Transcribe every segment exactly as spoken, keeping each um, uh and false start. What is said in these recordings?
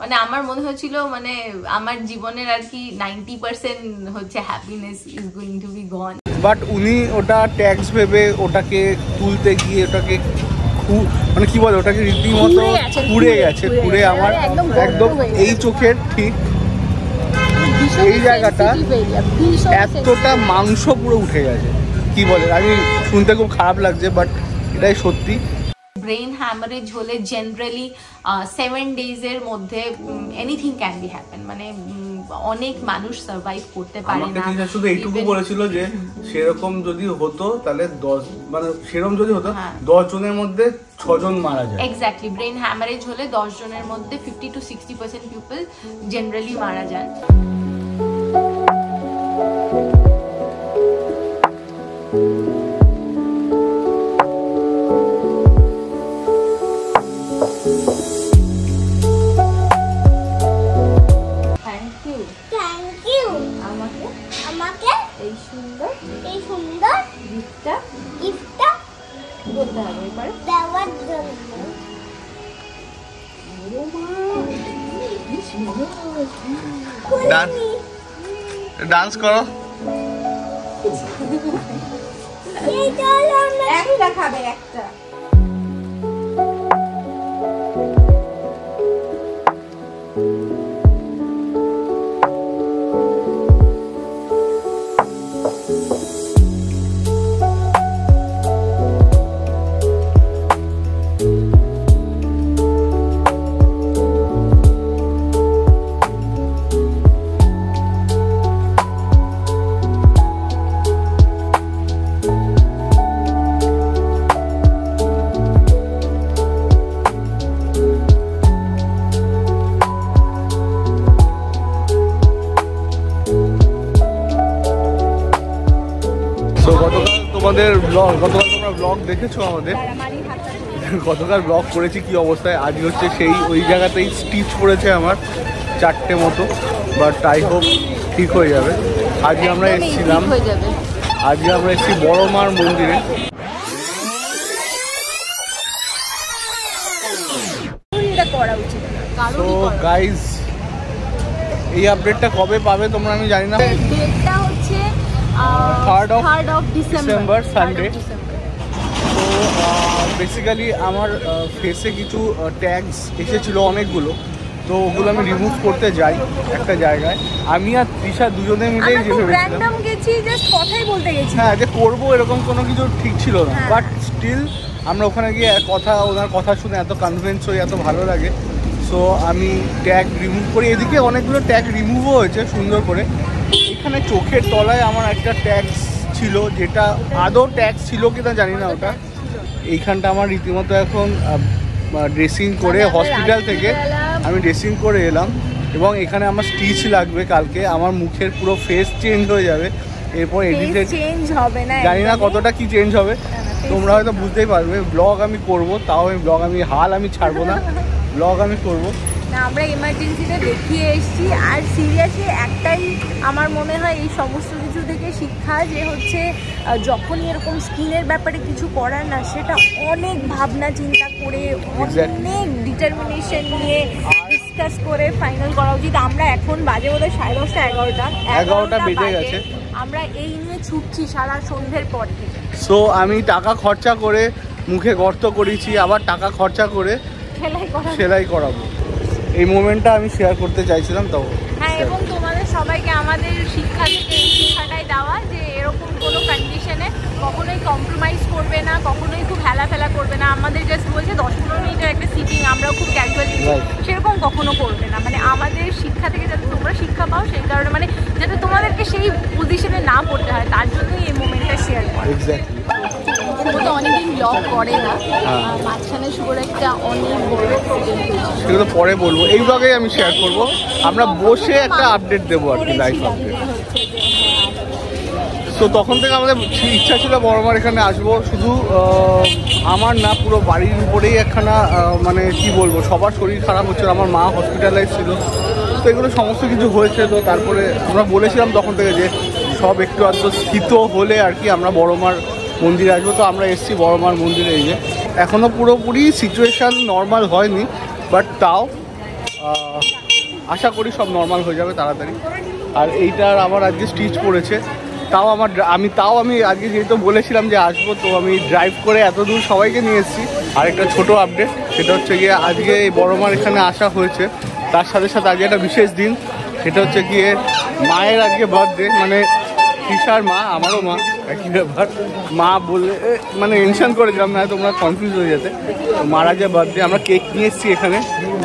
মানে আমার মনে হয়েছিল মানে আমার জীবনের আর কি ninety percent হচ্ছে happiness is going to be gone, but উনি ওটা ট্যাক্স ভেবে ওটাকে তুলতে গিয়ে ওটাকে মানে কি বলে ওটাকে রীতিমতো পুড়ে গেছে। পুড়ে আমার একদম এই চোখের ঠিক এই জায়গাটা এতটা মাংস পুরো উঠে গেছে। কি বলে আমি শুনতে খুব খারাপ লাগছে, বাট এটাই সত্যি। ব্রেন হ্যামারেজ হলে জেনারেলি সেভেন ডেজের মধ্যে এনিথিং ক্যান বি হ্যাপেন, মানে অনেক মানুষ সার্ভাইভ করতে পারে না। শুধু এইটুকু বলেছিল যে সেরকম যদি হতো তাহলে দশ মানে সেরকম যদি হতো দশ জনের মধ্যে ছজন মারা যায়। এক্স্যাক্টলি, ব্রেন হ্যামারেজ হলে দশ জনের মধ্যে fifty to sixty percent people generally মারা যান। ডান্স করো খাবে একটা। আমাদের ব্লগ গতকাল তোমরা ব্লগ দেখেছো, আমাদের গতকাল ব্লগ করেছি কি অবস্থায়। আজ হচ্ছে সেই ওই জায়গাতেই স্টিচ পড়েছে আমার চারটে মতো, বাট আই হোপ ঠিক হয়ে যাবে। আজকে আমরা এসেছিলাম আজকে আমরা এসেছি বড় মার মন্দিরে। তো গাইজ, এই আপডেটটা কবে পাবে তোমরা আমি জানি না। Three of December Sunday. তো বেসিক্যালি আমার ফেসে কিছু ট্যাগস এসেছিলো অনেকগুলো, তো ওগুলো আমি রিমুভ করতে যাই একটা জায়গায়। আমি আর তৃষা দুজনে মিলেই হ্যাঁ যে করবো এরকম কোনো কিছু ঠিক ছিল না, বাট স্টিল আমরা ওখানে গিয়ে কথা ওনার কথা শুনে এত কনভিন্স হই, এত ভালো লাগে। সো আমি ট্যাগ রিমুভ করি। এদিকে অনেকগুলো ট্যাগ রিমুভও হয়েছে সুন্দর করে। এখানে চোখের তলায় আমার একটা ট্যাক্স ছিল, যেটা আদৌ ট্যাক্স ছিল কিনা জানি না। ওটা এইখানটা আমার রীতিমতো এখন ড্রেসিং করে হসপিটাল থেকে আমি ড্রেসিং করে এলাম, এবং এখানে আমার স্টিচ লাগবে কালকে। আমার মুখের পুরো ফেস চেঞ্জ হয়ে যাবে এরপর, এডিটে চেঞ্জ হবে না, জানি না কতটা কি চেঞ্জ হবে, তোমরা হয়তো বুঝতেই পারবে। ব্লগ আমি করব, তাও আমি ব্লগ আমি হাল আমি ছাড়বো না, ব্লগ আমি করব। আমরা ইমার্জেন্সিতে দেখিয়ে এসেছি। আর সিরিয়াসলি একটাই আমার মনে হয় এই সমস্ত কিছু থেকে শিক্ষা, যে হচ্ছে যখনই এরকম স্কিনের ব্যাপারে কিছু করার না, সেটা অনেক ভাবনা চিন্তা করে অনেক ডিটারমিনেশন নিয়ে ডিসকাস করে ফাইনাল করা উচিত। আমরা এখন বাজে বোধহয় সাড়ে দশটা এগারোটা এগারোটা বেজে গেছে, আমরা এই নিয়ে ছুটছি সারা সন্ধ্যের পর থেকে। সো আমি টাকা খরচা করে মুখে গর্ত করেছি, আবার টাকা খরচা করে সেলাই করা সেলাই করাবো। এই মোমেন্টটা আমি শেয়ার করতে চাইছিলাম তাও। হ্যাঁ, এবং তোমাদের সবাইকে আমাদের শিক্ষা থেকে এই শিক্ষাটাই দেওয়া যে এরকম কোনো কন্ডিশনে কখনোই কম্প্রোমাইজ করবে না, কখনোই খুব হেলাফেলা করবে না। আমাদের জাস্ট বলছে দশ পনেরো মিনিটের একটা সিটিং, আমরা খুব ক্যাজুয়ালি, সেরকম কখনো করবে না। মানে আমাদের শিক্ষা থেকে যাতে তোমরা শিক্ষা পাও, সেই কারণে মানে যাতে তোমাদেরকে সেই পজিশনে না পড়তে হয়, তার জন্যই এই মোমেন্টটা শেয়ার করা। এক্স্যাক্টলি, তো অনেকদিন ব্লগ করে না, মাঝখানে শুভর একটা অনেক বড় প্রবলেম হয়েছে, সেগুলো পরে বলবো। এই ব্লগেই আমি শেয়ার করব, আমরা বসে একটা আপডেট দেবো আর কি, লাইভ আপডেট। তো তখন থেকে আমাদের ইচ্ছা ছিল বড়মার এখানে আসবো। শুধু আমার না, পুরো বাড়ির উপরেই একখানা মানে কি বলবো, সবার শরীর খারাপ হচ্ছিল, আমার মা হসপিটালাইজ ছিল, তো এগুলো সমস্ত কিছু হয়েছে। তো তারপরে আমরা বলেছিলাম তখন থেকে যে সব একটু আধটু স্থিত হলে আর কি আমরা বড়মার মন্দিরে আসবো। তো আমরা এসেছি বড় মার মন্দিরে। এই যে এখনও পুরোপুরি সিচুয়েশান নর্মাল হয়নি, বাট তাও আশা করি সব নর্মাল হয়ে যাবে তাড়াতাড়ি। আর এইটার আমার আজকে স্টিচ পড়েছে, তাও আমার আমি তাও আমি আজকে যেহেতু বলেছিলাম যে আসবো, তো আমি ড্রাইভ করে এত দূর সবাইকে নিয়ে এসেছি। আর একটা ছোটো আপডেট, সেটা হচ্ছে গিয়ে আজকে এই বড়মার এখানে আসা হয়েছে, তার সাথে সাথে আজকে একটা বিশেষ দিন, সেটা হচ্ছে গিয়ে মায়ের আজকে বার্থডে, মানে তিশার মা, আমারও মা, একই ব্যাপার। মা বলে মানে টেনশন করেছিলাম না তোমরা কনফিউজ হয়ে যেতে। মারা যে বার্থডে, আমরা কেক নিয়ে এসেছি এখানে,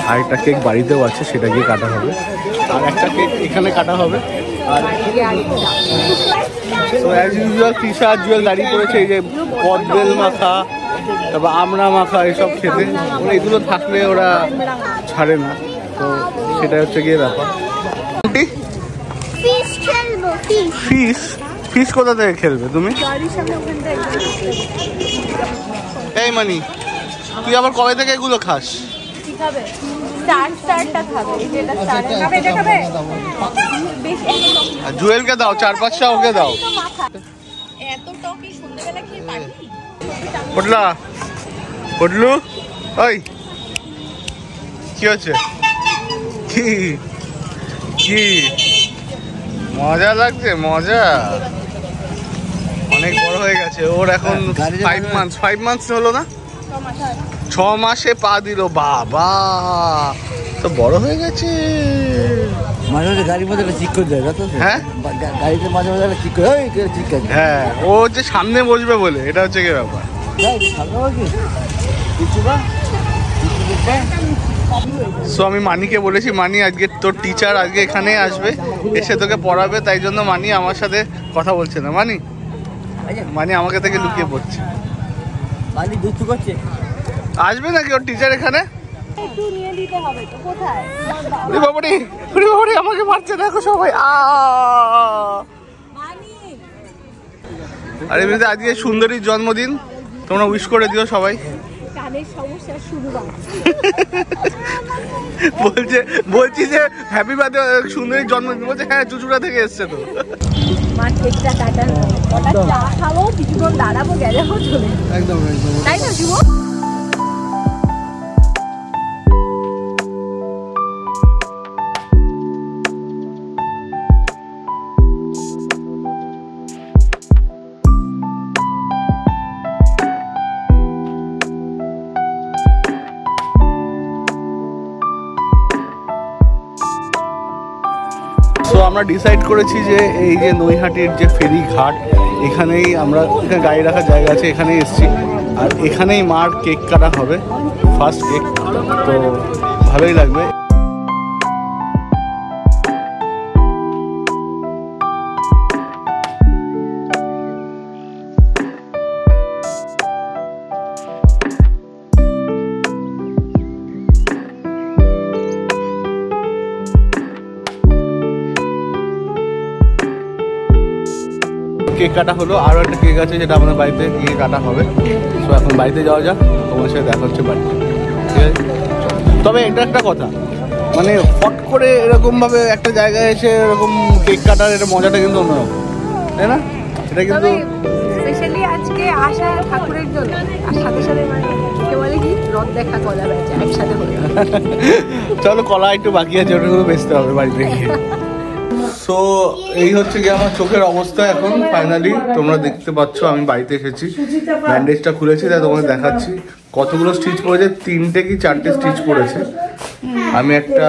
আর একটা কেক বাড়িতেও আছে, সেটা গিয়ে কাটা হবে, আর একটা কেক এখানে কাটা হবে। আর তো অ্যাজ ইউজুয়াল তিশা জুয়েল গাড়ি করেছে, এই যে পদ্মেল মাখা, তারপর আমরা মাখা, এসব খেতে ওরা এগুলো থাকলে ওরা ছাড়ে না, তো সেটা হচ্ছে গিয়ে ব্যাপার। ফিস ফিস কোথা থেকে খেলবে তুমি? এই মানি, তুই আবার কবে থেকে এগুলো খাস? জুয়েলকে দাও, চার পাঁচটা ওকে দাও। পটলা পটলু, ওই কি হচ্ছে? কি কি মজা লাগছে? মজা অনেক বড় হয়ে গেছে ওর, এখন ফাইভ মান্থস ফাইভ মান্থস হলো না, ছ মাসে পা দিল। বাবা তো বড় হয়ে গেছে। মাঝে মাঝে গাড়ির মধ্যে ঠিক করে দেয়, হ্যাঁ গাড়িতে মাঝে মাঝে ঠিক করে, ঠিক আছে। হ্যাঁ ও যে সামনে বসবে বলে, এটা হচ্ছে কি ব্যাপার। সো আমি মানিকে বলেছি, মানি আজকে তোর টিচার আজকে এখানে আসবে, এসে তোকে পড়াবে, তাই জন্য মানি আমার সাথে কথা বলছে না। মানি মানি আমাকে থেকে লুকিয়ে পড়ছে। মানি দুষ্টু করছে। আসবে নাকি ওর টিচার এখানে? একটু নিয়ে দিতে হবে তো। কোথায়? ওরে বাবা রে, ওরে বাবা রে, আমাকে মারছে দেখো সবাই। আ মানি, আরে মিতা আজকে সুন্দরীর জন্মদিন, তোমরা উইশ করে দিও সবাই। বলছে বলছি যে হ্যাপি বার্থডে সুন্দরীর জন্মদিন, বলছে হ্যাঁ চুচুড়া থেকে এসছে তো। মা কেকটা কাটার কথা, চা খাবো, কিছুক্ষণ দাঁড়াবো, গেলে চলে। একদম একদম তাই না শুভ? আমরা ডিসাইড করেছি যে এই যে নৈহাটির যে ফেরি ঘাট, এখানেই আমরা, এখানে গাড়ি রাখার জায়গা আছে, এখানেই এসেছি, আর এখানেই মার কেক কাটা হবে, ফার্স্ট কেক, তো ভালোই লাগবে। কেক কাটা হলো, আরও একটা কেক আছে যেটা আমাদের বাড়িতে গিয়ে কাটা হবে। সো এখন বাড়িতে যাওয়া যাক, তোমার সাথে দেখা হচ্ছে বাড়িতে, ঠিক আছে? তবে এটা একটা কথা, মানে ফট করে এরকমভাবে একটা জায়গায় এসে এরকম কেক কাটার এটা মজাটা কিন্তু অন্যরকম, তাই না? এটা কিন্তু স্পেশালি আজকে আশা ঠাকুরের জন্য, আর সাথে সাথে কে বলে কি রথ দেখা কলা বেচা একসাথে হয়ে। চলো, কলা একটু বাকি আছে, ওটাগুলো বেচতে হবে বাড়িতে গিয়ে। সো এই হচ্ছে গিয়ে আমার চোখের অবস্থা এখন। ফাইনালি তোমরা দেখতে পাচ্ছ আমি বাড়িতে এসেছি, ব্যান্ডেজটা খুলেছি, তাই তোমাদের দেখাচ্ছি কতগুলো স্টিচ পড়েছে। তিনটে কি চারটে স্টিচ পড়েছে। আমি একটা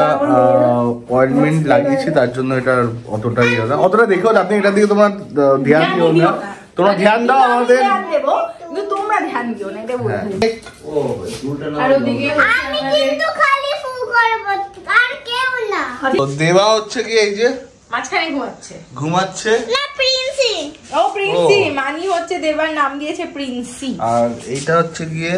অয়েন্টমেন্ট লাগিয়েছি, তার জন্য এটা অতটা ইয়ে না, অতটা দেখো আপনি এটার দিকে তোমরা ধ্যান দিও না, তোমরা ধ্যান দাও আমাদের। দেবা হচ্ছে কি এই যে মাঝখানে ঘুমাচ্ছে, ঘুমাচ্ছে না প্রিন্সি, ও প্রিন্সি মানি হচ্ছে দেবার নাম দিয়েছে প্রিন্সি। আর এইটা হচ্ছে গিয়ে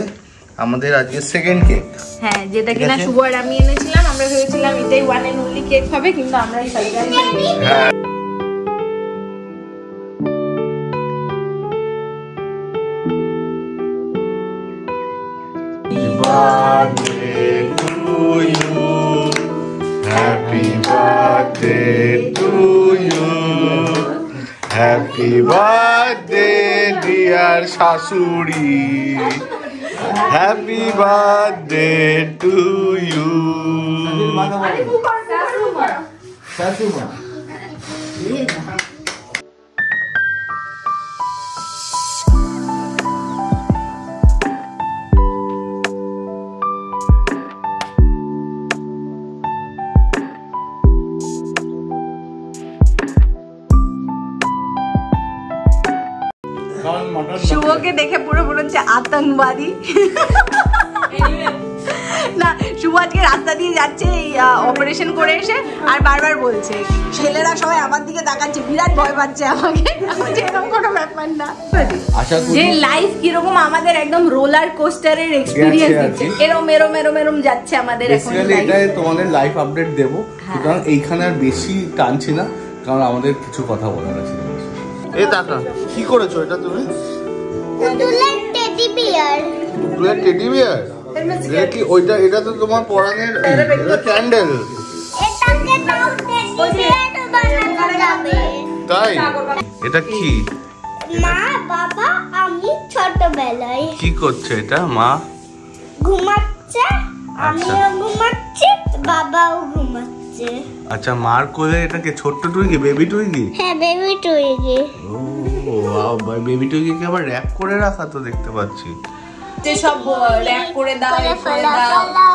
আমাদের আজকে সেকেন্ড কেক, হ্যাঁ যেটা কিনা শুভ আর আমি এনেছিলাম। আমরা ভেবেছিলাম এটাই ওয়ান এন্ড অনলি কেক হবে, কিন্তু আমরা এই সারপ্রাইজ হ্যাঁ Happy birthday to you, happy birthday dear Shashuri, happy birthday to you. Gumagawa. Ano po ba? Sasuma. Sasuma. शुभो के देखे पूरा पूरा चे आतंकवादी ना শুভ আজকে রাস্তা দিয়ে যাচ্ছে অপারেশন করে এসে আর বারবার বলছে ছেলেরা সবাই আমার দিকে তাকাচ্ছে বিরাট ভয় পাচ্ছে আমাকে এরকম কোনো ব্যাপার না যে লাইফ কিরকম আমাদের একদম রোলার কোস্টারের এক্সপেরিয়েন্স দিচ্ছে এরম এরম এরম এরম যাচ্ছে আমাদের এখন এটা তোমাদের লাইফ আপডেট দেব সুতরাং এইখানে আর বেশি টানছি না কারণ আমাদের কিছু কথা বলার আছে এই টাকা কি করেছো এটা তুমি দুলেট টেডি বিয়ার দুলেট টেডি বিয়ার দেখি ওইটা এটা তো তোমার পরানের ক্যান্ডেল এটাকে নাও টেডি বিয়ার বানানো যাবে তাই এটা কি মা বাবা আমি ছোটবেলায় কি করছে এটা মা ঘুমাচ্ছে আমিও ঘুমাচ্ছি বাবাও ঘুমাচ্ছে আচ্ছা মার কোলে এটাকে ছোট টুইগি বেবি টুইগি হ্যাঁ বেবি টুইগি ও ওয়াও ভাই বেবি টুইগি কে আবার র‍্যাপ করে রাখা তো দেখতে পাচ্ছি যে সব র‍্যাপ করে দাও করে দাও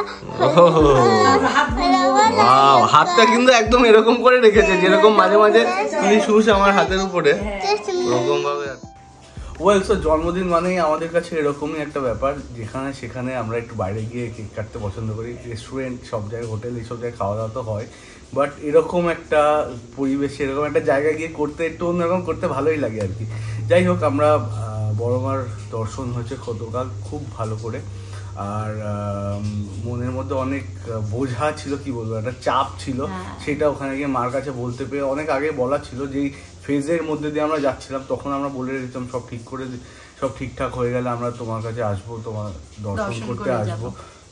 ওয়াও হাতটা কিন্তু একদম এরকম করে রেখেছে যেরকম মাঝে মাঝে তুমি শুস আমার হাতের উপরে এরকম ভাবে ওয়েল সো জন্মদিন মানেই আমাদের কাছে এরকমই একটা ব্যাপার যেখানে সেখানে আমরা একটু বাইরে গিয়ে কেক কাটতে পছন্দ করি রেস্টুরেন্ট সব জায়গায় হোটেল এইসব জায়গায় খাওয়া দাওয়া তো হয় বাট এরকম একটা পরিবেশে এরকম একটা জায়গায় গিয়ে করতে একটু অন্যরকম করতে ভালোই লাগে আর কি যাই হোক আমরা বড় মার দর্শন হয়েছে গতকাল খুব ভালো করে আর মনের মধ্যে অনেক বোঝা ছিল কি বলবো একটা চাপ ছিল সেটা ওখানে গিয়ে মার কাছে বলতে পেরে অনেক আগে বলা ছিল যেই ফেজের মধ্যে দিয়ে আমরা যাচ্ছিলাম তখন আমরা বলে দিতাম সব ঠিক করে সব ঠিকঠাক হয়ে গেলে আমরা তোমার কাছে আসবো তোমার দর্শন করতে আসবো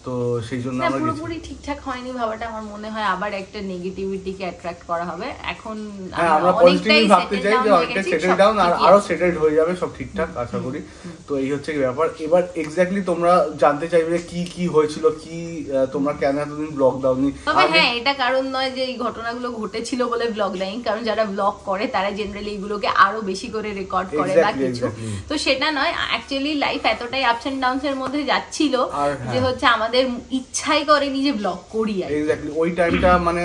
তো সেই জন্য আমরা পুরোপুরি ঠিকঠাক হয়নি ভাবাটা আমার মনে হয় আবার একটা নেগেটিভিটিকে অ্যাট্রাক্ট করা হবে এখন আমরা পজিটিভলি ভাবতে চাই যে অনেকটা সেটেল ডাউন আর আরো সেটেলড হয়ে যাবে সব ঠিকঠাক আশা করি তো এই হচ্ছে ব্যাপার এবার এক্স্যাক্টলি তোমরা জানতে চাইবে কি কি হয়েছিল কি তোমরা কেন এতদিন ব্লগ দাওনি তবে হ্যাঁ এটা কারণ নয় যে এই ঘটনাগুলো ঘটেছিল বলে ব্লগ দেইনি কারণ যারা ব্লগ করে তারা জেনারেলি এগুলোকে আরো বেশি করে রেকর্ড করে বা কিছু তো সেটা নয় অ্যাকচুয়ালি লাইফ এতটাই আপস এন্ড ডাউনস এর মধ্যে যাচ্ছিল যে হচ্ছে আমার ইচ্ছাই করেনি যে ব্লগ করি এক্স্যাক্টলি ওই টাইমটা মানে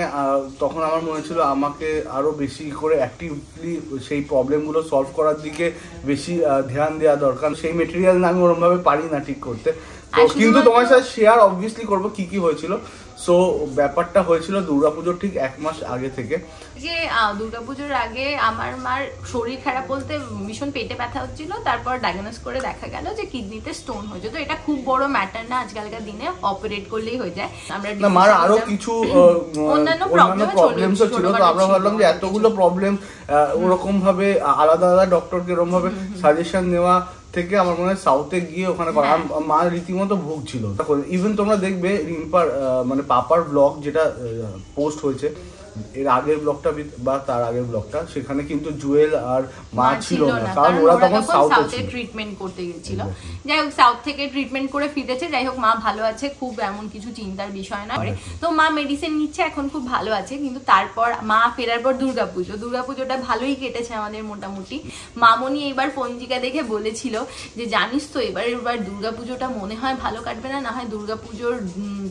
তখন আমার মনে ছিল আমাকে আরো বেশি করে অ্যাক্টিভলি সেই প্রবলেমগুলো সলভ করার দিকে বেশি ধ্যান দেওয়া দরকার সেই মেটেরিয়াল না আমি ওরমভাবে পারি না ঠিক করতে কিন্তু তোমার সাথে শেয়ার অবভিয়াসলি করবো কি কি হয়েছিল সো ব্যাপারটা হয়েছিল দুর্গাপুজোর ঠিক এক মাস আগে থেকে যে দুর্গাপুজোর আগে আমার মার শরীর খারাপ বলতে ভীষণ পেটে ব্যথা হচ্ছিল তারপর ডায়াগনোস করে দেখা গেল যে কিডনিতে স্টোন হয়েছে তো এটা খুব বড় ম্যাটার না আজকালকার দিনে অপারেট করলেই হয়ে যায় আমরা মার আরো কিছু অন্যান্য প্রবলেমস ছিল তো আমরা ভাবলাম যে এতগুলো প্রবলেম ওরকম ভাবে আলাদা আলাদা ডক্টরকে এরকম ভাবে সাজেশন নেওয়া থেকে আমার মনে হয় সাউথে গিয়ে ওখানে মা রীতিমতো ভুগছিল ইভেন তোমরা দেখবে রিম্পার মানে পাপার ব্লগ যেটা পোস্ট হয়েছে এর আগের ব্লগটা বা তার আগের ব্লগটা সেখানে কিন্তু জুয়েল আর মা ছিল না কারণ ওরা তখন সাউথে ট্রিটমেন্ট করতে গিয়েছিল যাই হোক সাউথ থেকে ট্রিটমেন্ট করে ফিরেছে যাই হোক মা ভালো আছে খুব এমন কিছু চিন্তার বিষয় না তো মা মেডিসিন নিচ্ছে এখন খুব ভালো আছে কিন্তু তারপর মা ফেরার পর দুর্গাপুজো দুর্গাপুজোটা ভালোই কেটেছে আমাদের মোটামুটি মামনি এইবার পঞ্জিকা দেখে বলেছিল যে জানিস তো এবার এবার দুর্গাপুজোটা মনে হয় ভালো কাটবে না না হয় দুর্গাপুজোর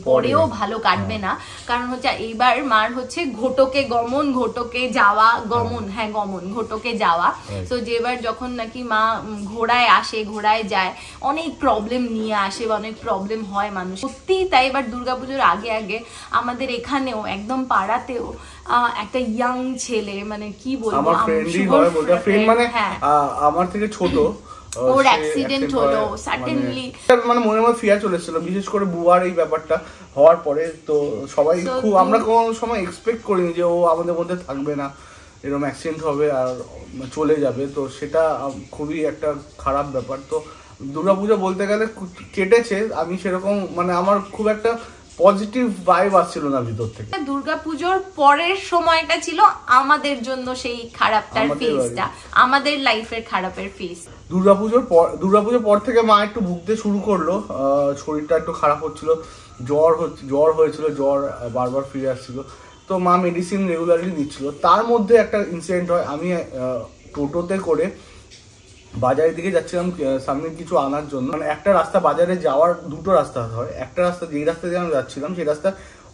পরেও ভালো কাটবে না কারণ হচ্ছে এইবার মার হচ্ছে ঘট ঘটকে গমন ঘটকে যাওয়া গমন হ্যাঁ গমন ঘটকে যাওয়া তো যেবার যখন নাকি মা ঘোড়ায় আসে ঘোড়ায় যায় অনেক প্রবলেম নিয়ে আসে বা অনেক প্রবলেম হয় মানুষ সত্যি তাই এবার দুর্গাপুজোর আগে আগে আমাদের এখানেও একদম পাড়াতেও একটা ইয়াং ছেলে মানে কি বলবো আমার থেকে ছোট ওর অ্যাক্সিডেন্ট হলো সাডেনলি মানে মনে মনে ফিয়ার চলে এসেছিল বিশেষ করে বুয়ার এই ব্যাপারটা হওয়ার পরে তো সবাই খুব আমরা কোনো সময় এক্সপেক্ট করিনি যে ও আমাদের মধ্যে থাকবে না এরকম অ্যাক্সিডেন্ট হবে আর চলে যাবে তো সেটা খুবই একটা খারাপ ব্যাপার তো দুর্গাপূজা বলতে গেলে কেটেছে আমি সেরকম মানে আমার খুব একটা পজিটিভ ভাইব আসছিল না ভিতর থেকে দুর্গাপূজোর পরের সময়টা ছিল আমাদের জন্য সেই খারাপটার ফেজটা আমাদের লাইফের খারাপের ফেজ দুর্গাপুজোর পর দুর্গাপুজোর পর থেকে মা একটু ভুগতে শুরু করলো শরীরটা একটু খারাপ হচ্ছিল জ্বর হচ্ছে জ্বর হয়েছিল জ্বর বারবার ফিরে আসছিল, তো মা মেডিসিন রেগুলারলি দিচ্ছিলো। তার মধ্যে একটা ইনসিডেন্ট হয়, আমি টোটোতে করে বাজারের দিকে যাচ্ছিলাম সামনে কিছু আনার জন্য। মানে একটা রাস্তা বাজারে যাওয়ার দুটো রাস্তা হয়, একটা রাস্তা যেই রাস্তা দিয়ে আমি যাচ্ছিলাম সেই রাস্তা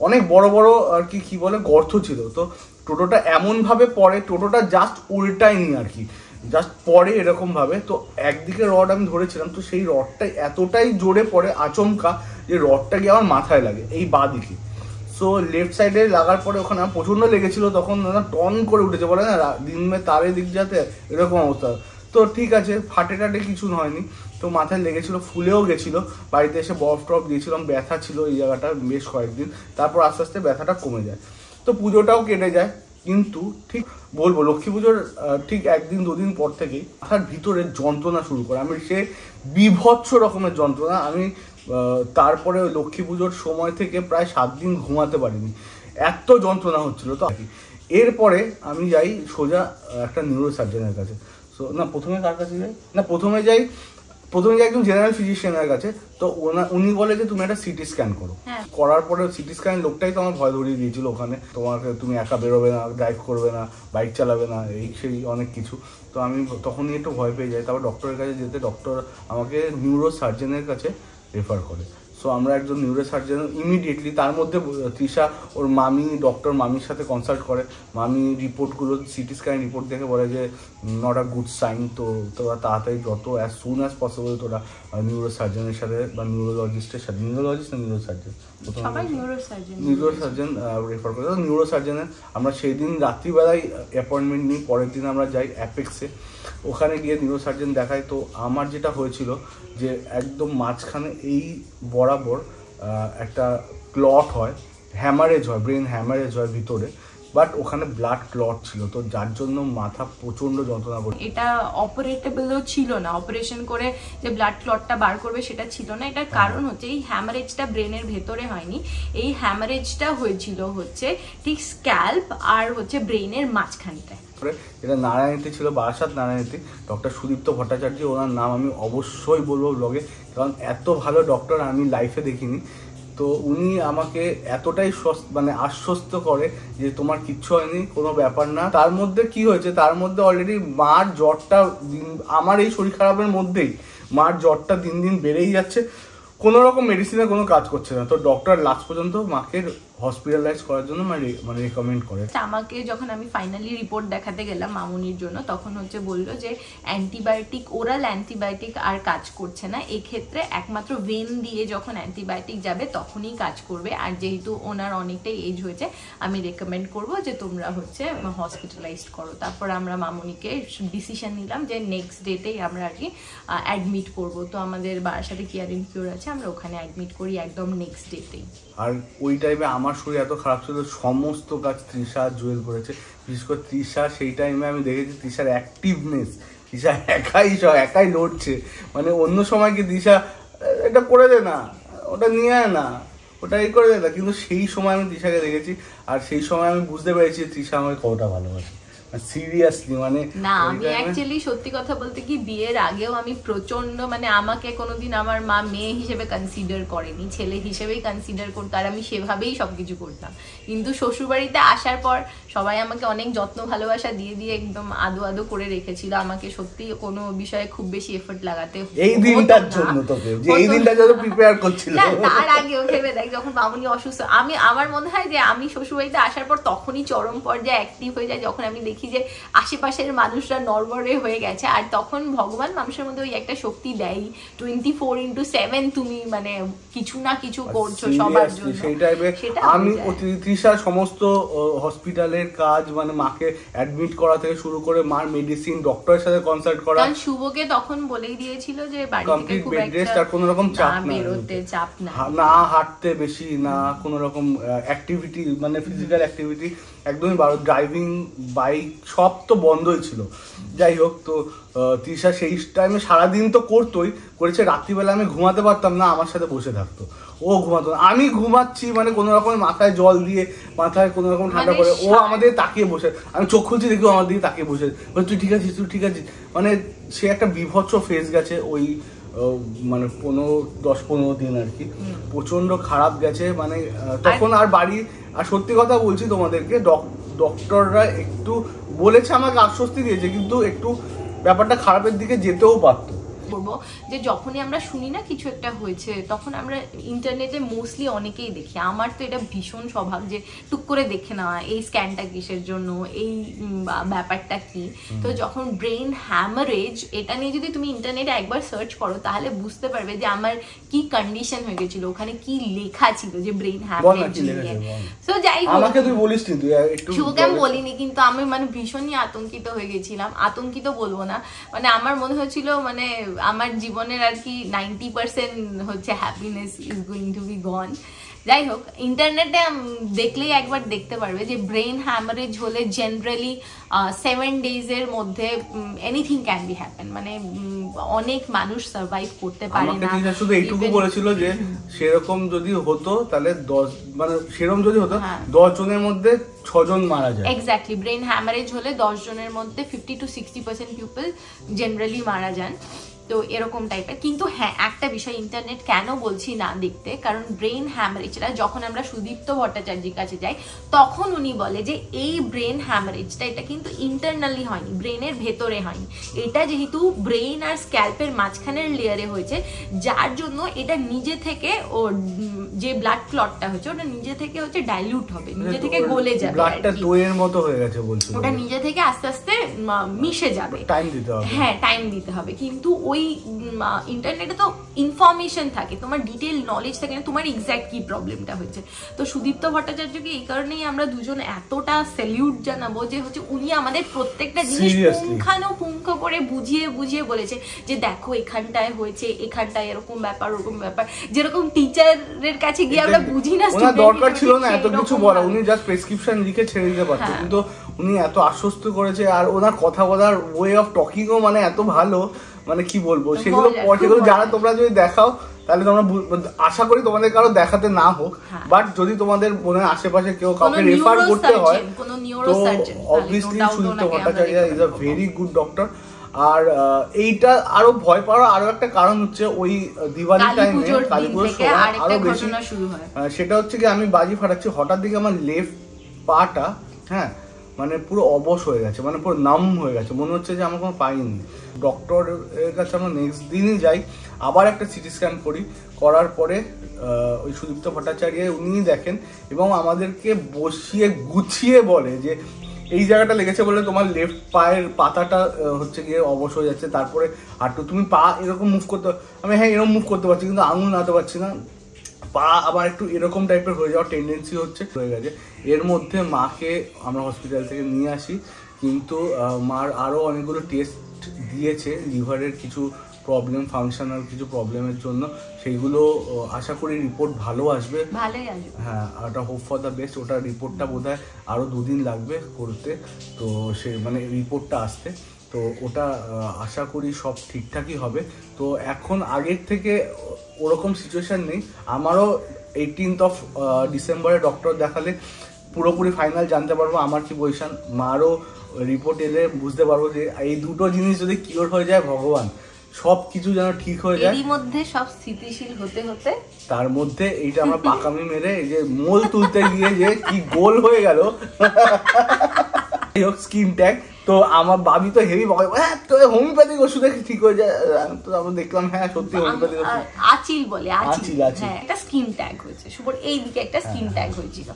অনেক বড় বড় আর কি কী বলে গর্ত ছিল, তো টোটোটা এমনভাবে পড়ে, টোটোটা জাস্ট উল্টায়নি আর কি, জাস্ট পড়ে এরকমভাবে। তো একদিকে রড আমি ধরেছিলাম, তো সেই রডটাই এতটাই জোরে পড়ে আচমকা যে রডটা গিয়ে আমার মাথায় লাগে এই বাঁ দিকে। সো লেফট সাইডে লাগার পরে ওখানে প্রচণ্ড লেগেছিলো, তখন টন করে উঠেছে, বলে না দিন মে তারে দিক যাতে, এরকম অবস্থা। তো ঠিক আছে, ফাটে টাটে কিছু হয়নি, তো মাথায় লেগেছিলো, ফুলেও গেছিলো, বাড়িতে এসে বরফ টরফ দিয়েছিলাম, ব্যথা ছিল এই জায়গাটা বেশ কয়েকদিন, তারপর আস্তে আস্তে ব্যথাটা কমে যায়, তো পুজোটাও কেটে যায়। কিন্তু ঠিক বলবো লক্ষ্মী পুজোর ঠিক একদিন দুদিন পর থেকেই মাথার ভিতরে যন্ত্রণা শুরু করে, আমি সে বিভৎস রকমের যন্ত্রণা। আমি তারপরে লক্ষ্মী পুজোর সময় থেকে প্রায় সাত দিন ঘুমাতে পারিনি, এত যন্ত্রণা হচ্ছিলো। তো এরপরে আমি যাই সোজা একটা নিউরো সার্জনের কাছে, সো না প্রথমে কার কাছে যাই না প্রথমে যাই প্রথমে যাই একজন জেনারেল ফিজিশিয়ানের কাছে। তো ওনা উনি বলে যে তুমি একটা সিটি স্ক্যান করো, করার পরে সিটি স্ক্যান লোকটাই তো আমার ভয় ধরিয়ে দিয়েছিল ওখানে, তোমাকে তুমি একা বেরোবে না, ড্রাইভ করবে না, বাইক চালাবে না, এই সেই অনেক কিছু। তো আমি তখনই একটু ভয় পেয়ে যাই, তারপর ডক্টরের কাছে যেতে ডক্টর আমাকে নিউরো সার্জনের কাছে রেফার করে। সো আমরা একজন নিউরো সার্জন ইমিডিয়েটলি, তার মধ্যে তৃষা ওর মামি ডক্টর মামির সাথে কনসাল্ট করে, মামি রিপোর্টগুলো সিটি স্ক্যান রিপোর্ট দেখে বলে যে নট আ গুড সাইন, তো তোরা তাড়াতাড়ি যত অ্যাজ সুন অ্যাজ পসিবল তোরা নিউরো সার্জনের সাথে বা নিউরোলজিস্টের সাথে, নিউরোলজিস্ট না neuro surgeon neuro surgeon refer করে। তো নিউরো সার্জনের আমরা সেই দিন রাত্রিবেলায় অ্যাপয়েন্টমেন্ট নিই, পরের দিন আমরা যাই অ্যাপেক্সে, ওখানে গিয়ে নিউরো সার্জন দেখাই। তো আমার যেটা হয়েছিল যে একদম মাঝখানে এই বরাবর একটা ক্লট হয়, হ্যামারেজ হয়, ব্রেন হ্যামারেজ হয় ভিতরে, বাট ওখানে ব্লাড ক্লট ছিল, তো যার জন্য মাথা প্রচন্ড যন্ত্রণা করছিল। এটা অপারেটেবলও ছিল না, অপারেশন করে যে ব্লাড ক্লটটা বার করবে সেটা ছিল না। এটার কারণ হচ্ছে এই হ্যামারেজটা ব্রেনের ভেতরে হয়নি, এই হ্যামারেজটা হয়েছিল হচ্ছে ঠিক স্ক্যাল্প আর হচ্ছে ব্রেনের মাঝখানটায়। এটা নারায়ণীতে ছিল, বারাসাত নারায়ণীতে। ডক্টর সুদীপ্ত ভট্টাচার্য, ওনার নাম আমি অবশ্যই বলবো ব্লগে, কারণ এত ভালো ডক্টর আমি লাইফে দেখিনি। তো উনি আমাকে এতটাই মানে আশ্বস্ত করে যে তোমার কিচ্ছু হয়নি, কোনো ব্যাপার না। তার মধ্যে কি হয়েছে, তার মধ্যে অলরেডি মার জ্বরটা, আমার এই শরীর খারাপের মধ্যেই মার জ্বরটা দিন দিন বেড়েই যাচ্ছে, কোনো রকম মেডিসিনে কোনো কাজ করছে না। তো ডক্টর লাস্ট পর্যন্ত মাকে হসপিটালাইজ করার জন্য মানে মানে রেকমেন্ড করে। আমাকে যখন আমি ফাইনালি রিপোর্ট দেখাতে গেলাম মামুনির জন্য, তখন হচ্ছে বললো যে অ্যান্টিবায়োটিক, ওরাল অ্যান্টিবায়োটিক আর কাজ করছে না, এক্ষেত্রে একমাত্র ভেন দিয়ে যখন অ্যান্টিবায়োটিক যাবে তখনই কাজ করবে। আর যেহেতু ওনার অনেকটাই এজ হয়েছে, আমি রেকমেন্ড করবো যে তোমরা হচ্ছে হসপিটালাইজড করো। তারপর আমরা মামুনিকে ডিসিশন নিলাম যে নেক্সট ডেতেই আমরা আর কি অ্যাডমিট করবো। তো আমাদের বারাসাতে কেয়ার ইন কিউর আছে, আমরা ওখানে অ্যাডমিট করি একদম নেক্সট ডেতেই। আর ওই টাইমে আমার শরীর এত খারাপ ছিল, সমস্ত কাজ তৃষা জুয়েল করেছে, বিশেষ করে তৃষা। সেই টাইমে আমি দেখেছি তৃষার অ্যাক্টিভনেস, তৃষা একাই সব একাই লড়ছে, মানে অন্য সময় কি তৃষা এটা করে দে না, ওটা নিয়ে আয় না, ওটা এই করে দে না, কিন্তু সেই সময় আমি তৃষাকে দেখেছি। আর সেই সময় আমি বুঝতে পেরেছি তৃষা আমার কতটা ভালোবাসে সিরিয়াসলি। মানে না, আমি অ্যাকচুয়ালি সত্যি কথা বলতে কি, বিয়ের আগেও আমি প্রচন্ড মানে আমাকে কোনোদিন আমার মা মেয়ে হিসেবে কনসিডার করেনি, ছেলে হিসেবেই কনসিডার করতো, আর আমি সেভাবেই সব কিছু করতাম। কিন্তু শ্বশুরবাড়িতে আসার পর সবাই আমাকে অনেক যত্ন ভালোবাসা দিয়ে দিয়ে একদম আদো আদো করে রেখেছিল, আমাকে সত্যি কোনো বিষয়ে খুব বেশি এফোর্ট লাগাতে হতো না। এই দিনটার জন্য তোকে যে এই দিনটার জন্য প্রিপেয়ার করছিল, তার আগেও ভেবে দেখ যখন মামুনি অসুস্থ, আমি আমার মনে হয় যে আমি শ্বশুরবাড়িতে আসার পর তখনই চরম পর্যায়ে অ্যাক্টিভ হয়ে যায়, যখন আমি দেখি যে আশেপাশের মানুষরা নড়বড়ে হয়ে গেছে। আর তখন ভগবান মানুষের মধ্যে ওই একটা শক্তি দেয় টোয়েন্টি ফোর ইনটু সেভেন, তুমি মানে কিছু না কিছু করছো সবার জন্য। সেই টাইমে আমি তৃষা সমস্ত হসপিটালের কাজ, মানে মাকে অ্যাডমিট করা থেকে শুরু করে মার মেডিসিন, ডক্টরের সাথে কনসাল্ট করা, কারণ শুভকে তখন বলেই দিয়েছিল যে বাড়ি থেকে খুব একটা কোনো রকম চাপ না, বেরোতে চাপ না, না হাঁটতে বেশি, না কোনো রকম অ্যাক্টিভিটি মানে ফিজিক্যাল অ্যাক্টিভিটি একদমই বারো, ড্রাইভিং, বাইক সব তো বন্ধই ছিল। যাই হোক, তো তৃষা সেই টাইমে সারাদিন তো করতোই, করেছে। রাত্রিবেলা আমি ঘুমাতে পারতাম না, আমার সাথে বসে থাকতো, ও ঘুমাতো না, আমি ঘুমাচ্ছি মানে কোনো রকম মাথায় জল দিয়ে, মাথায় কোনো রকম ঠান্ডা করে, ও আমাদের তাকিয়ে বসে, আমি চোখ খুলছি দেখি আমার দিকে তাকিয়ে বসে, তুই ঠিক আছিস, তুই ঠিক আছিস, মানে সে একটা বিভৎস ফেস গেছে ওই মানে দশ পনেরো দিন আর কি প্রচন্ড খারাপ গেছে, মানে তখন আর বাড়ি, আর সত্যি কথা বলছি তোমাদেরকে, ডক্টররা একটু বলেছে, আমাকে আশ্বস্তি দিয়েছে, কিন্তু একটু ব্যাপারটা খারাপের দিকে যেতেও পারত। বলবো যে যখনই আমরা শুনি না কিছু একটা হয়েছে, তখন আমরা ইন্টারনেটে মোস্টলি অনেকেই দেখি, আমার তো এটা ভীষণ স্বভাব যে টুক করে দেখে নেওয়া এই স্ক্যানটা কিসের জন্য, এই ব্যাপারটা কি। তো যখন ব্রেন হ্যামারেজ, এটা নিয়ে যদি তুমি ইন্টারনেটে একবার সার্চ করো তাহলে বুঝতে পারবে যে আমার কি কন্ডিশন হয়ে গেছিল, ওখানে কি লেখা ছিল যে ব্রেন হ্যামারেজ। তো যাই হোক, আমাকে তুই বলিস কিন্তু একটু সুগম বলিনি, কিন্তু আমি মানে ভীষণই আতঙ্কিত হয়ে গেছিলাম। আতঙ্কিত বলবো না, মানে আমার মনে হয়েছিল মানে আমার জীবনের আর কি নাইনটি পার্সেন্ট হচ্ছে happiness is going to be gone. যাই হোক, ইন্টারনেটে দেখলেই একবার দেখতে পারবে যে ব্রেন হ্যামারেজ হলে জেনারেলি সেভেন ডেজের মধ্যে এনিথিং ক্যান বি হ্যাপেন, মানে অনেক মানুষ সার্ভাইভ করতে পারে না। শুধু এইটুকু বলেছিল যে সেরকম যদি হতো তাহলে দশ, মানে সেরকম যদি হতো দশ জনের মধ্যে ছজন মারা যায়। এক্স্যাক্টলি, ব্রেন হ্যামারেজ হলে দশ জনের মধ্যে fifty to sixty percent people generally মারা যান। তো এরকম টাইপের। কিন্তু হ্যাঁ, একটা বিষয়, ইন্টারনেট কেন বলছি না দেখতে, কারণ ব্রেন হ্যামারেজটা যখন আমরা সুদীপ্ত ভট্টাচার্যের কাছে যাই তখন উনি বলে যে এই ব্রেন হ্যামারেজটা এটা কিন্তু ইন্টারনালি হয়নি, ব্রেনের ভেতরে হয়নি, এটা যেহেতু ব্রেন আর স্ক্যাল্পের মাঝখানের লেয়ারে হয়েছে, যার জন্য এটা নিজে থেকে, ও যে ব্লাড ক্লটটা হচ্ছে ওটা নিজে থেকে হচ্ছে ডাইলিউট হবে, নিজে থেকে গলে যাবে, ব্লাডটা দইয়ের মতো হয়ে গেছে বলছে, ওটা নিজে থেকে আস্তে আস্তে মিশে যাবে, টাইম দিতে হবে। হ্যাঁ, টাইম দিতে হবে। কিন্তু ওই ইন্টারনেটে তো ইনফরমেশন থাকে, তোমার ডিটেল নলেজ থাকে না তোমার এক্স্যাক্ট কি প্রবলেমটা হয়েছে। তো সুদীপ্ত ভট্টাচার্যকে এই কারণেই আমরা দুজন এতটা স্যালিউট জানাবো যে হচ্ছে উনি আমাদের প্রত্যেকটা জিনিস পুঙ্খানুপুঙ্খ করে বুঝিয়ে বুঝিয়ে বলেছে যে দেখো এখানটায় হয়েছে, এখানটায় এরকম ব্যাপার, ওরকম ব্যাপার, যেরকম টিচারের কাছে গিয়ে আমরা বুঝি না। দরকার ছিল না এত কিছু বলা, উনি জাস্ট প্রেসক্রিপশন লিখে ছেড়ে দিতে পারতেন, কিন্তু উনি এত আশ্বস্ত করেছে। আর ওনার কথা বলার ওয়ে অফ টকিংও মানে এত ভালো, মানে কি বলবো, সেগুলো সেগুলো যারা তোমরা যদি দেখাও তাহলে তোমরা, আশা করি তোমাদের কারো দেখাতে না হোক, বাট যদি তোমাদের মনে আশেপাশে কেউ কাউকে রেফার করতে হয় তো obviously Sudipta Bhattacharya is a very good doctor. আর এইটা আরো ভয় পাওয়ার আরো একটা কারণ হচ্ছে ওই দিওয়ালি টাইমে কালী পুজোর সময় আরো বেশি, সেটা হচ্ছে কি আমি বাজি ফাটাচ্ছি, হঠাৎ দিকে আমার লেফট পাটা, হ্যাঁ মানে পুরো অবশ হয়ে গেছে, মানে পুরো নাম হয়ে গেছে, মনে হচ্ছে যে আমার কোনো পাইনি। ডক্টরের কাছে আমরা নেক্সট দিনই যাই, আবার একটা সিটি স্ক্যান করি, করার পরে ওই সুদীপ্ত ভট্টাচার্য উনি দেখেন এবং আমাদেরকে বসিয়ে গুছিয়ে বলে যে এই জায়গাটা লেগেছে বলে তোমার লেফট পায়ের পাতাটা হচ্ছে গিয়ে অবশ হয়ে যাচ্ছে, তারপরে হাঁটু, তুমি পা এরকম মুভ করতে, আমি হ্যাঁ এরকম মুভ করতে পারছি কিন্তু আঙুল নাড়তে পারছি না, পা আবার একটু এরকম টাইপের হয়ে যাওয়ার টেন্ডেন্সি হচ্ছে, হয়ে গেছে। এর মধ্যে মাকে আমরা হসপিটাল থেকে নিয়ে আসি, কিন্তু মার আরও অনেকগুলো টেস্ট দিয়েছে লিভারের কিছু প্রবলেম, ফাংশনাল কিছু প্রবলেমের জন্য, সেইগুলো আশা করি রিপোর্ট ভালো আসবে, ভালোই আসবে। হ্যাঁ, ওটা হোপ ফর দ্য বেস্ট। ওটা রিপোর্টটা বোধ হয় আরও দুদিন লাগবে করতে, তো সে মানে রিপোর্টটা আসতে, তো ওটা আশা করি সব ঠিকঠাকই হবে। তো এখন আগের থেকে ওরকম সিচুয়েশান নেই। আমারও এইটিনথ অফ ডিসেম্বরে ডক্টর দেখালে পুরোপুরি ফাইনাল জানতে পারবো আমার কি পজিশান, মারও রিপোর্ট এলে বুঝতে পারবো যে এই দুটো জিনিস যদি কিওর হয়ে যায়, ভগবান, সব কিছু যেন ঠিক হয়ে যায়। এর মধ্যে সব স্থিতিশীল হতে হতে তার মধ্যে এইটা আমরা পাকামি মেরে এই যে মোল তুলতে গিয়ে যে কি গোল হয়ে গেল স্কিন ট্যাগ। তো আমার বাবি তো হেভি বলে, হ্যাঁ তো হোমিওপ্যাথিক ওষুধে ঠিক হয়ে যায়, তো আমরা দেখলাম হ্যাঁ সত্যি হোমিওপ্যাথিক ওষুধ, আচিল বলে, আচিল আচিল একটা স্কিন ট্যাগ হয়েছে সুবর, এই দিকে একটা স্কিন ট্যাগ হয়েছিল।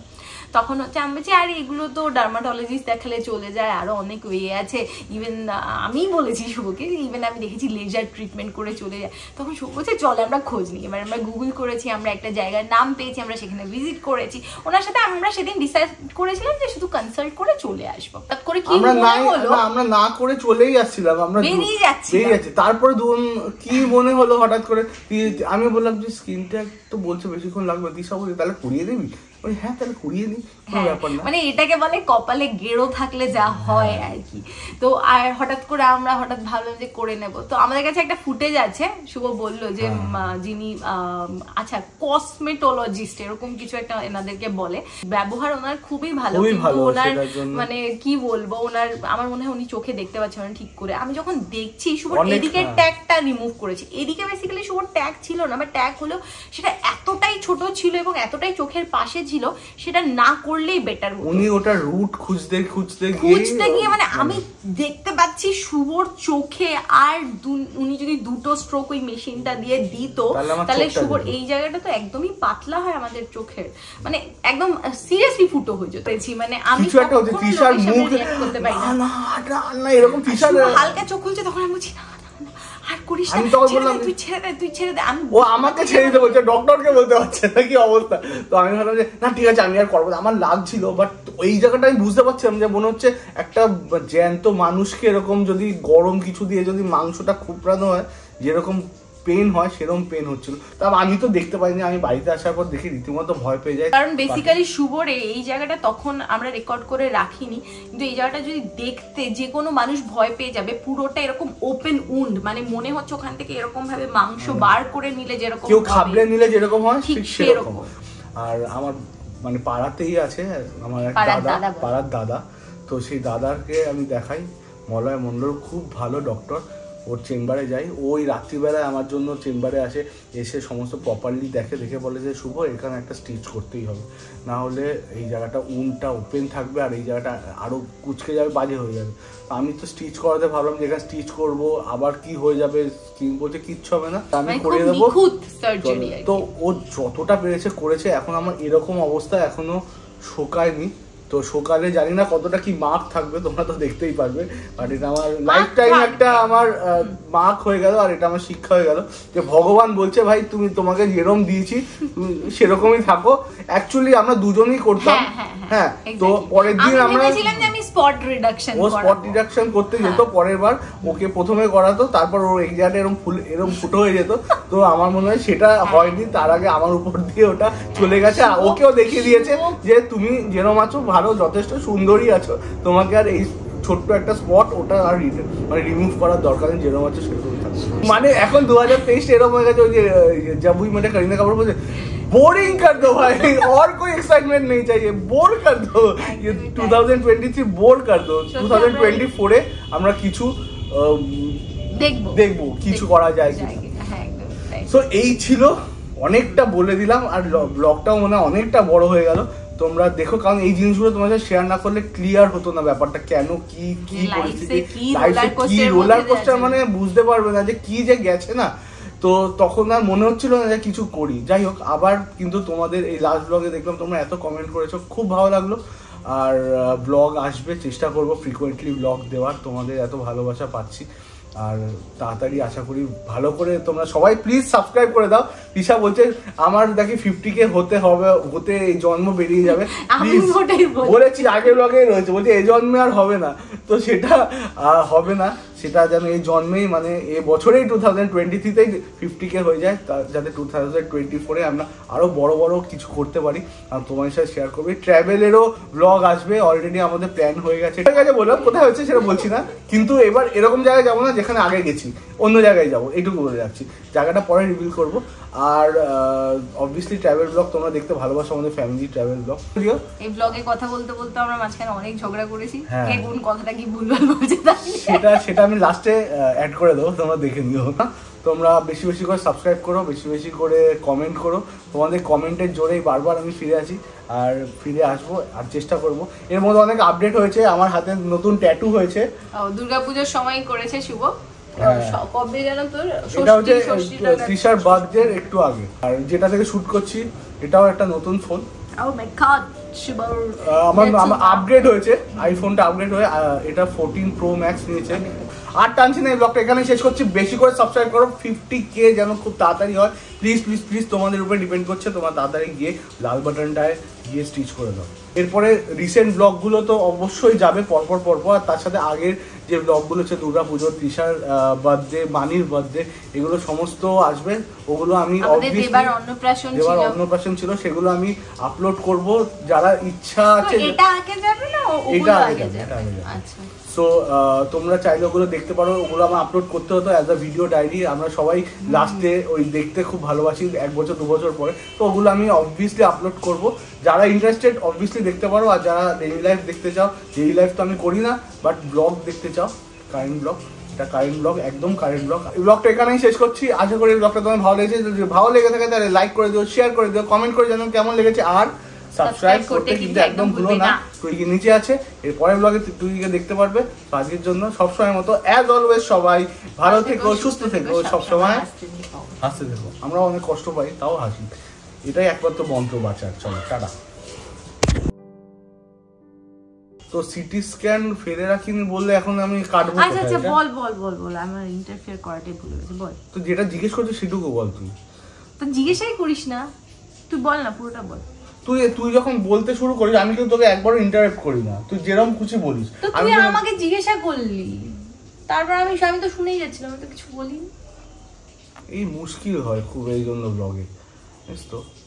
তখন হচ্ছে আমি বলছি আর এগুলো তো ডার্মাটোলজিস্ট দেখালে চলে যায়, আরও অনেক ওয়ে আছে, ইভেন আমি বলেছি শুভকে, ইভেন আমি দেখেছি লেজার ট্রিটমেন্ট করে চলে যায়। তখন শুভ বলছে চলে আমরা খোঁজ নিই, এবার আমরা গুগল করেছি, আমরা একটা জায়গার নাম পেয়েছি, আমরা সেখানে ভিজিট করেছি, ওনার সাথে আমরা সেদিন ডিসাইড করেছিলাম যে শুধু কনসাল্ট করে চলে আসবো। তার করে কি হলো, আমরা না করে চলেই আসছিলাম, আমরা বেরিয়ে যাচ্ছি, তারপরে ধরুন কি মনে হলো হঠাৎ করে, আমি বললাম যে স্কিনটা তো বলছে বেশিক্ষণ লাগবে, দিশা বলছে তাহলে করিয়ে দিবি, মানে এটাকে বলে কপালে গেড়ো থাকলে যা হয় আর কি। তো আর হঠাৎ করে আমরা হঠাৎ ভাবলাম যে করে নেব। তো আমাদের কাছে একটা ফুটেজ আছে, শুভ বলল যে যিনি আচ্ছা কসমেটোলজিস্ট এরকম কিছু একটা এনাদেরকে বলে, ব্যবহার ওনার খুবই ভালো, কিন্তু ওনার মানে কি বলবো ওনার আমার মনে হয় উনি চোখে দেখতে পাচ্ছেন না ঠিক করে। আমি যখন দেখছি শুভ এদিকে ট্যাগটা রিমুভ করেছে, এদিকে বেসিক্যালি শুভ ট্যাগ ছিল না, আমার ট্যাগ হলো সেটা এতটাই ছোট ছিল এবং এতটাই চোখের পাশে ছিল, সেটা না করলেই বেটার। উনি ওটা রুট খুঁজতে খুঁজতে খুঁজতে গিয়ে মানে আমি দেখতে পাচ্ছি শুভর চোখে, আর উনি যদি দুটো স্ট্রোক ওই মেশিনটা দিয়ে দিত তাহলে শুভর এই জায়গাটা তো একদমই পাতলা হয় আমাদের চোখের, মানে একদম সিরিয়াসলি ফুটো হয়ে যেত। মানে আমি হালকা চোখ খুলছে তখন আমি বুঝি না আর করিস না, তুই ছেড়ে দে তুই ছেড়ে দে। আমি ও আমাকে ছেড়ে দে বলছে, ডক্টরকে বলতে পারছে না কি অবস্থা। তো আমি ভাবলাম যে না ঠিক আছে আমি আর করবো, আমার লাগছিল। বাট ওই জায়গাটা আমি বুঝতে পারছিলাম যে মনে হচ্ছে একটা জ্যান্ত মানুষকে এরকম যদি গরম কিছু দিয়ে যদি মাংসটা খুবড়ানো হয় যেরকম পেন হয় সেরকম পেন হচ্ছিল। তবে আমি তো দেখতে পাইনি, আমি বাড়িতে আসার পর দেখি রীতিমতো ভয় পেয়ে যাই, কারণ বেসিক্যালি শুভর এই জায়গাটা তখন আমরা রেকর্ড করে রাখিনি, কিন্তু এই জায়গাটা যদি দেখতে যে কোনো মানুষ ভয় পেয়ে যাবে। পুরোটা এরকম ওপেন উন্ড, মানে মনে হচ্ছে ওখান থেকে এরকম ভাবে মাংস বার করে নিলে যেরকম কেউ খাবলে নিলে যেরকম হয় ঠিক সেরকম। আর আমার মানে পাড়াতেই আছে আমার দাদা, পাড়ার দাদা, তো সেই দাদাকে আমি দেখাই, মলয় মণ্ডল খুব ভালো ডক্টর, ওর চেম্বারে যাই। ওই রাত্রিবেলায় আমার জন্য চেম্বারে আসে, এসে সমস্ত প্রপারলি দেখে, দেখে বলে যে শুভ এখানে একটা স্টিচ করতেই হবে, না হলে এই জায়গাটা উনটা ওপেন থাকবে আর এই জায়গাটা আরও কুচকে যাবে, বাজে হয়ে যাবে। আমি তো স্টিচ করাতে ভাবলাম যে এখানে স্টিচ করবো আবার কি হয়ে যাবে, স্কিন বলছে কিচ্ছু হবে না আমি করে দেবো। তো ও যতটা পেরেছে করেছে, এখন আমার এরকম অবস্থা এখনো শোকায়নি। তো সকালে জানি না কতটা কি মার্ক থাকবে, তোমরা তো দেখতেই পারবে, বাট এটা আমার লাইফ টাইম একটা আমার মার্ক হয়ে গেল, আর এটা আমার শিক্ষা হয়ে গেল যে ভগবান বলছে ভাই তুমি তোমাকে যেরকম দিয়েছি তুমি সেরকমই থাকো। অ্যাকচুয়ালি আমরা দুজনেই করতাম, হ্যাঁ। তো পরের দিন আমরা স্পট রিডাকশন, ও স্পট রিডাকশন করতে যেত, পরের বার ওকে প্রথমে করাতো, তারপর ওর এক জায়গাটা এরকম ফুল এরকম ফুটো হয়ে যেত। তো আমার মনে হয় সেটা হয়নি, তার আগে আমার উপর দিয়ে ওটা চলে গেছে। আর ওকেও দেখিয়ে দিয়েছে যে তুমি যেরকম আছো ভালো, যথেষ্ট সুন্দরী আছো, তোমাকে আর এই ছোট্ট একটা স্পট ওটা আর মানে রিমুভ করার দরকার নেই, যেরকম আছে সেরকম থাকে। মানে এখন দু হাজার তেইশ এরকম হয়ে গেছে, ওই যে জাবুই মেয়েটা করিনা কাপুর বলছে बोरिंग कर दो भाई और कोई एक्साइटमेंट नहीं चाहिए, बोर कर दो ये টু থাউজেন্ড টোয়েন্টি থ্রি बोर कर दो। টু থাউজেন্ড টোয়েন্টি ফোর এ আমরা কিছু দেখব দেখব কিছু করা যায় কিনা, হ্যাঁ একদম তাই। সো এই ছিল, অনেকটা বলে দিলাম আর ব্লগটাও মনে হয় অনেকটা বড় হয়ে গেল। তোমরা দেখো, কারণ এই জিনিসগুলো তোমাদের শেয়ার না করলে ক্লিয়ার হতো না ব্যাপারটা, কেন কি কি পরিস্থিতি, কি রোলার কোস্টার, মানে বুঝতে পারবে না যে কি যে গেছে না। তো তখন আর মনে হচ্ছিল না যে কিছু করি। যাই হোক, আবার কিন্তু তোমাদের এই লাস্ট ব্লগে দেখলাম তোমরা এত কমেন্ট করেছো, খুব ভালো লাগলো। আর ব্লগ আসবে, চেষ্টা করব ফ্রিকোয়েন্টলি ব্লগ দেওয়ার, তোমাদের এত ভালোবাসা পাচ্ছি। আর তাড়াতাড়ি আশা করি ভালো করে তোমরা সবাই প্লিজ সাবস্ক্রাইব করে দাও। রিশা বলছে আমার দেখি ফিফটি কে হতে হবে, হতে এই জন্ম বেরিয়ে যাবে, বলেছি আগের ব্লগেই রয়েছে, বলছে এই জন্মে আর হবে না। তো সেটা হবে না, সেটা যেন এই জন্মেই মানে এ বছরেই টু থাউজেন্ড টোয়েন্টি থ্রিতেই ফিফটি কে হয়ে যায়, যাতে টু থাউজেন্ড টোয়েন্টি ফোরে আমরা আরও বড়ো বড়ো কিছু করতে পারি। আর তোমার সাথে শেয়ার করবে, ট্রাভেলেরও ব্লগ আসবে, অলরেডি আমাদের প্ল্যান হয়ে গেছে। ঠিক আছে, বললাম কোথায় হচ্ছে সেটা বলছি না, কিন্তু এবার এরকম জায়গায় যাবো না যেখানে আগে গেছি, অন্য জায়গায় যাবো, এইটুকু বলে যাচ্ছি, জায়গাটা পরে রিভিল করবো। আর অবভিয়াসলি ট্রাভেল ব্লগ তোমরা দেখতে ভালোবাসো, আমাদের ফ্যামিলি ট্রাভেল ব্লগ। এই ব্লগে কথা বলতে বলতে আমরা মাঝখানে অনেক ঝগড়া করেছি, কে কোন কথাটা কি ভুলভাল বলছে সেটা সেটা আমি লাস্টে অ্যাড করে দেবো, তোমরা দেখে নিও। তোমরা বেশি বেশি করে সাবস্ক্রাইব করো, বেশি বেশি করে কমেন্ট করো, তোমাদের কমেন্টের জোরেই বারবার আমি ফিরে আসি আর ফিরে আসবো আর চেষ্টা করব। এর মধ্যে অনেক আপডেট হয়েছে, আমার হাতে নতুন ট্যাটু হয়েছে, দুর্গাপূজার সময় করেছে শুভ, কবে যেন তোর এটা হচ্ছে ত্রিশার বার্থডের একটু আগে। আর যেটা থেকে শুট করছি এটাও একটা নতুন ফোন, ও মাই গড শুভ, আমার আপগ্রেড হয়েছে, আইফোনটা আপগ্রেড হয়ে এটা ফোরটিন প্রো ম্যাক্স নিয়েছে। আর টানছি না, এই ব্লগটা এখানে শেষ করছি। বেশি করে সাবস্ক্রাইব করো, ফিফটি কে যেন খুব তাড়াতাড়ি হয়, প্লিজ প্লিজ প্লিজ। তোমাদের উপরে ডিপেন্ড করছে, তোমার তাড়াতাড়ি গিয়ে লাল বাটনটায় গিয়ে স্টিচ করে দাও। এরপরে রিসেন্ট ব্লগগুলো তো অবশ্যই যাবে পরপর পরপর, আর তার সাথে আগের যে ব্লগগুলো হচ্ছে দুর্গা পুজোর, তৃষার বার্থডে, বাণীর বার্থডে, এগুলো সমস্ত আসবে। ওগুলো আমি দেবার অন্নপ্রাশন ছিল সেগুলো আমি আপলোড করব, যারা ইচ্ছা আছে এটা আগে যাবে না এটা আগে যাবে। আচ্ছা, সো তোমরা চাইলে ওগুলো দেখতে পারো। ওগুলো আমার আপলোড করতে হতো অ্যাজ আ ভিডিও ডায়েরি, আমরা সবাই লাস্টে ওই দেখতে খুব ভালোবাসি এক বছর দু বছর পরে, তো ওগুলো আমি অবভিয়াসলি আপলোড করব। যারা ইন্টারেস্টেড অবভিয়াসলি দেখতে পারো, আর যারা ডেইলি লাইফ দেখতে চাও, ডেইলি লাইফ তো আমি করি না, বাট ব্লগ দেখতে চাও, কারেন্ট ব্লগ, এটা কারেন্ট ব্লগ, একদম কারেন্ট ব্লগ। এই ব্লগটা এখানেই শেষ করছি, আশা করি ব্লগটা তোমার ভালো লেগেছে। যদি ভালো লেগে থাকে তাহলে লাইক করে দিও, শেয়ার করে দিও, কমেন্ট করে জানাও কেমন লেগেছে, আর সাবস্ক্রাইব করতে কিন্তু একদম ভুলো না। টুইকে নিচে আছে, এর পরের ব্লগে টুইকে দেখতে পারবে। আজকের জন্য সবসময় মতো অ্যাজ অলওয়েজ সবাই ভালো থেকো, সুস্থ থেকো, সবসময় হাসতে থেকো। আমরা অনেক কষ্ট পাই তাও হাসি, এটাই একমাত্র মন্ত্র বাঁচার। চলো টাটা। তো সিটি স্ক্যান ফেলে রাখিনি বললে এখন আমি কাটবো। আচ্ছা আচ্ছা বল বল বল বল, আমার ইন্টারফেয়ার করাটাই ভুলে গেছি। বল তুই যেটা জিজ্ঞেস করছিস সেটুকু বল। তুই তো জিজ্ঞেসই করিস না, তুই বল না, পুরোটা বল। তুই তুই যখন বলতে শুরু করিস আমি কিন্তু তোকে একবারও ইন্টারাপ্ট করি না, তুই যেরকম খুশি বলিস। তো তুই আমাকে জিজ্ঞাসা করলি, তারপর আমি আমি তো শুনেই যাচ্ছিলাম, আমি তো কিছু বলিনি। এই মুশকিল হয় খুব এই জন্য ব্লগে, বুঝছো।